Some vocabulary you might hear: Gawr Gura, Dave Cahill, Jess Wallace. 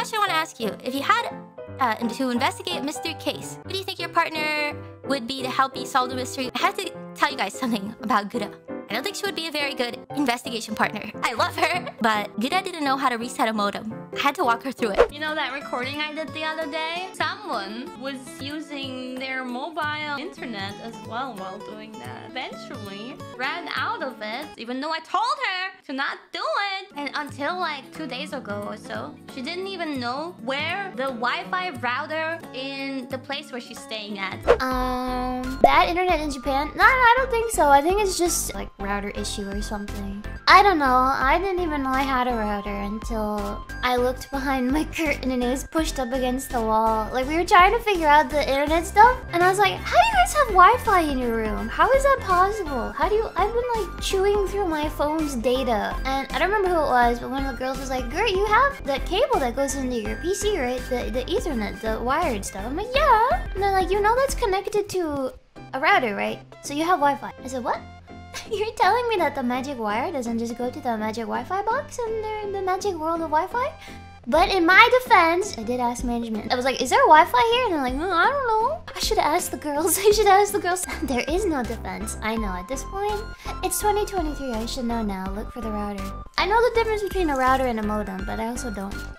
question I want to ask you, if you had to investigate a mystery case, what do you think your partner would be to help you solve the mystery? I have to tell you guys something about Gura. I don't think she would be a very good investigation partner. I love her, but Gura didn't know how to reset a modem. I had to walk her through it. You know that recording I did the other day? Someone was using their mobile internet as well while doing that. Eventually, ran out of it, even though I told her to not do it. And until like 2 days ago or so, she didn't even know where the Wi-Fi router in the place where she's staying at. Bad internet in Japan? No, I don't think so. I think it's just like router issue or something. I don't know. I didn't even know I had a router until I looked behind my curtain and it was pushed up against the wall. Like, we were trying to figure out the internet stuff, and I was like, how do you guys have Wi-Fi in your room? How is that possible? How do you... I've been, like, chewing through my phone's data. And I don't remember who it was, but one of the girls was like, Gert, you have that cable that goes into your PC, right? The Ethernet, the wired stuff. I'm like, yeah. And they're like, you know that's connected to a router, right? So you have Wi-Fi. I said, what? You're telling me that the magic wire doesn't just go to the magic Wi-Fi box and they're in the magic world of Wi-Fi? But in my defense, I did ask management. I was like, is there Wi-Fi here? And they're like, no, I don't know. I should ask the girls. I should ask the girls. There is no defense. I know at this point. It's 2023. I should know now. Look for the router. I know the difference between a router and a modem, but I also don't.